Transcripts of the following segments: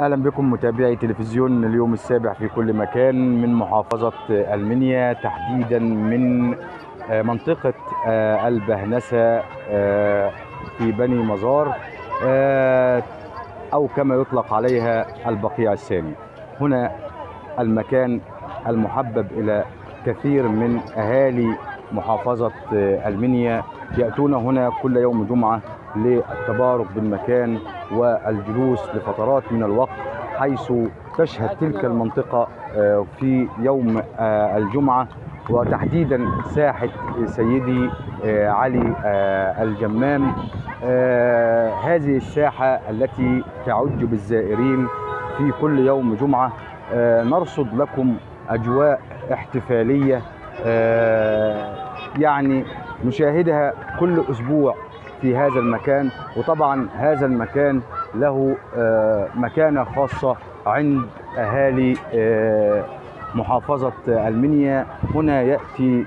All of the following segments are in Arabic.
اهلا بكم متابعي تلفزيون اليوم السابع في كل مكان من محافظة المنيا، تحديدا من منطقة البهنسة في بني مزار او كما يطلق عليها البقيع الثاني. هنا المكان المحبب الى كثير من اهالي محافظة المنيا، يأتون هنا كل يوم جمعة للتبارك بالمكان والجلوس لفترات من الوقت، حيث تشهد تلك المنطقة في يوم الجمعة وتحديدا ساحة سيدي علي الجمام. هذه الساحة التي تعج بالزائرين في كل يوم جمعة. نرصد لكم أجواء احتفالية يعني نشاهدها كل أسبوع في هذا المكان، وطبعا هذا المكان له مكانة خاصة عند أهالي محافظة المنيا. هنا يأتي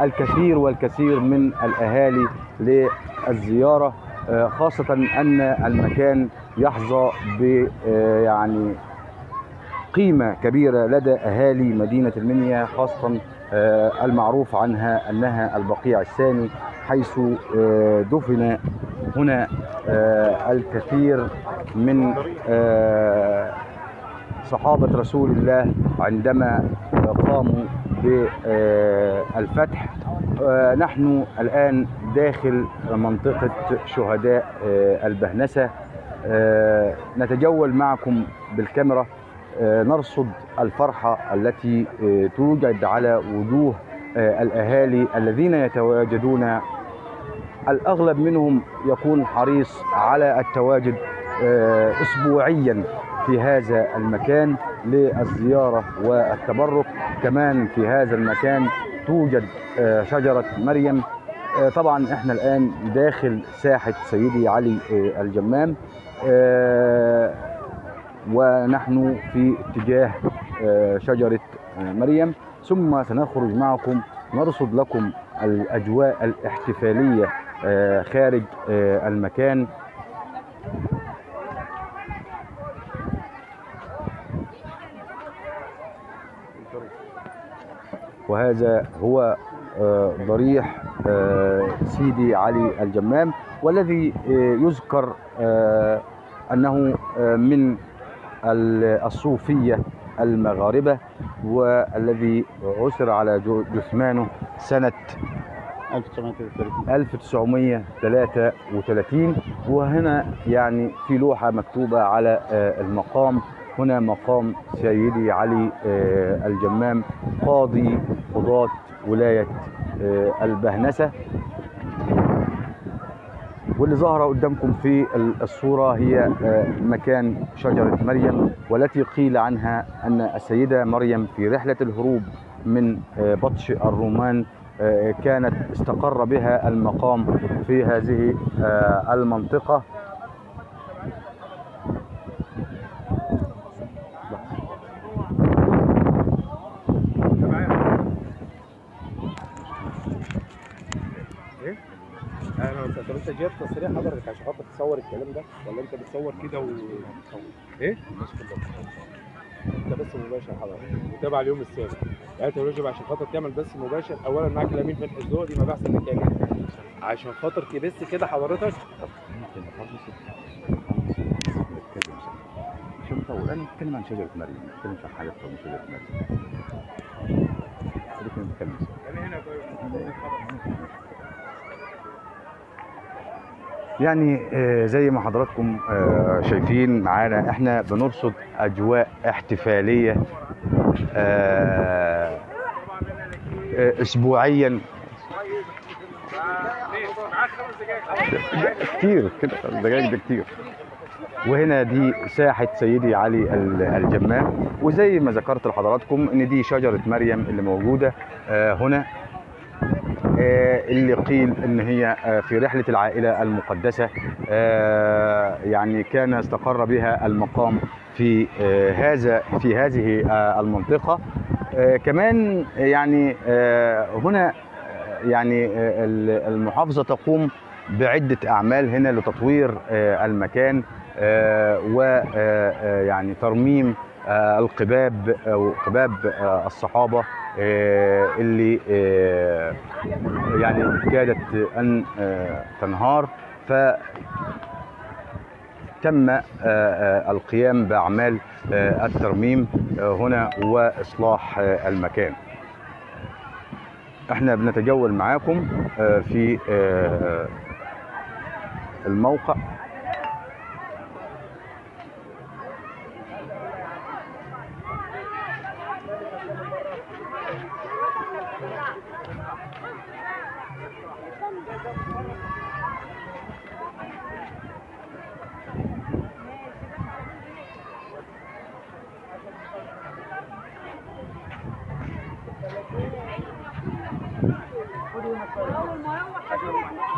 الكثير والكثير من الأهالي للزيارة، خاصة أن المكان يحظى يعني قيمة كبيرة لدى أهالي مدينة المنيا، خاصة المعروف عنها أنها البقيع الثاني، حيث دفن هنا الكثير من صحابة رسول الله عندما قاموا بالفتح. نحن الآن داخل منطقة شهداء البهنسة، نتجول معكم بالكاميرا، نرصد الفرحة التي توجد على وجوه الأهالي الذين يتواجدون. الأغلب منهم يكون حريص على التواجد أسبوعيا في هذا المكان للزيارة والتبرك. كمان في هذا المكان توجد شجرة مريم. طبعا احنا الآن داخل ساحة سيدي علي الجمام، ونحن في اتجاه شجرة مريم، ثم سنخرج معكم نرصد لكم الأجواء الاحتفالية خارج المكان. وهذا هو ضريح سيدي علي الجمام، والذي يذكر أنه من الصوفية المغاربة، والذي عثر على جثمانه سنة 1933. وهنا يعني في لوحة مكتوبة على المقام، هنا مقام سيدي علي الجمام قضاة ولاية البهنسة. واللي ظاهرة قدامكم في الصورة هي مكان شجرة مريم، والتي قيل عنها أن السيدة مريم في رحلة الهروب من بطش الرومان كانت استقر بها المقام في هذه المنطقة. طب انت جايب تصريح حضرتك عشان خاطر تصور الكلام ده، ولا انت بتصور كده ايه؟ الناس كلها بتصور. انت بس مباشر حضرتك متابع اليوم السابع، يعني انت عشان خاطر تعمل بس مباشر. اولا معاك الامين فتحي الزهري، دي مباحث المكان عشان خاطر تبث كده حضرتك. مش مطول، انا بتكلم عن شجره مريم، ما بتكلمش عن حاجه غير شجره مريم. خلينا نكمل. انا هنا يعني زي ما حضراتكم شايفين معانا، احنا بنرصد اجواء احتفالية اسبوعيا كتير كده، 5 دقايق ده كتير. وهنا دي ساحة سيدي علي الجمام، وزي ما ذكرت لحضراتكم ان دي شجرة مريم اللي موجودة هنا، اللي قيل ان هي في رحله العائله المقدسه يعني كان استقر بها المقام في هذه المنطقه. كمان يعني هنا يعني المحافظه تقوم بعده اعمال هنا لتطوير المكان، ويعني ترميم القباب أو قباب الصحابة اللي يعني كادت أن تنهار، فتم القيام بأعمال الترميم هنا وإصلاح المكان. احنا بنتجول معاكم في الموقع.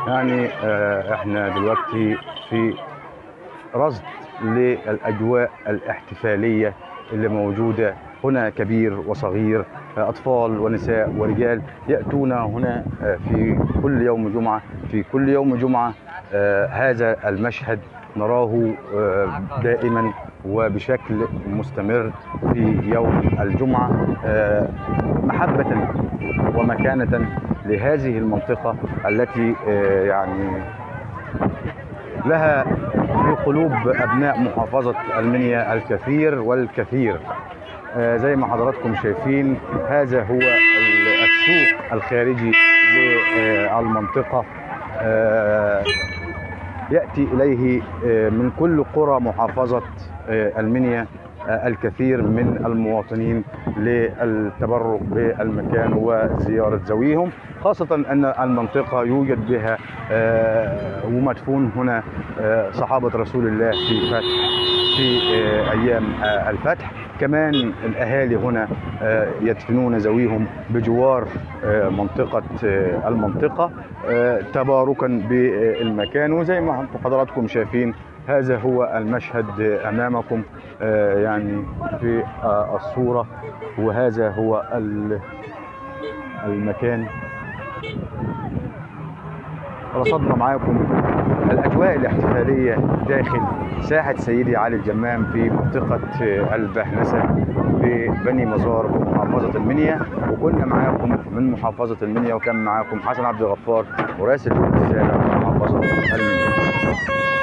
يعني احنا دلوقتي في رصد للأجواء الاحتفالية اللي موجودة هنا، كبير وصغير، أطفال ونساء ورجال يأتون هنا في كل يوم جمعة. هذا المشهد نراه دائما وبشكل مستمر في يوم الجمعة، محبة ومكانة لهذه المنطقة التي يعني لها في قلوب أبناء محافظة المنيا الكثير والكثير. زي ما حضراتكم شايفين هذا هو السوق الخارجي للمنطقة، يأتي إليه من كل قرى محافظة المنيا الكثير من المواطنين للتبرك بالمكان وزيارة ذويهم، خاصة أن المنطقة يوجد بها ومدفون هنا صحابة رسول الله في فتح في أيام الفتح. كمان الأهالي هنا يدفنون ذويهم بجوار المنطقة تباركا بالمكان. وزي ما حضراتكم شايفين هذا هو المشهد أمامكم يعني في الصورة، وهذا هو المكان. رصدنا معاكم الأجواء الاحتفالية داخل ساحة سيدي علي الجمام في منطقة البهنسة في بني مزار محافظة المنيا، وكنا معاكم من محافظة المنيا، وكان معاكم حسن عبد الغفار مراسل اليوم السابع محافظة المنيا.